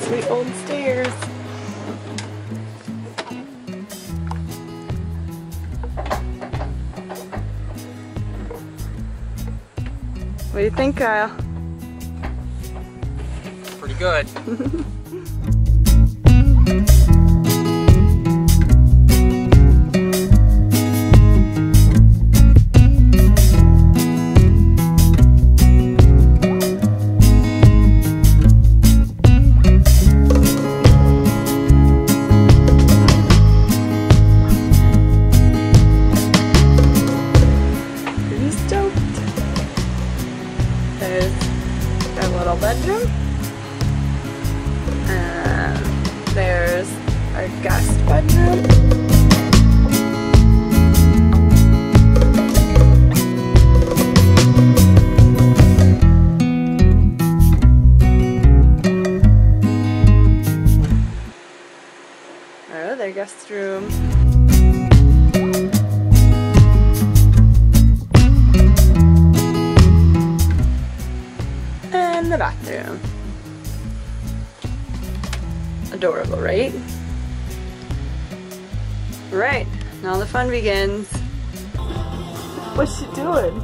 those sweet old stairs. What do you think, Kyle? Pretty good. Bedroom. There's our guest bedroom. Our other guest room. The bathroom. Adorable, right? Right, now the fun begins. What's she doing?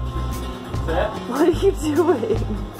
What are you doing?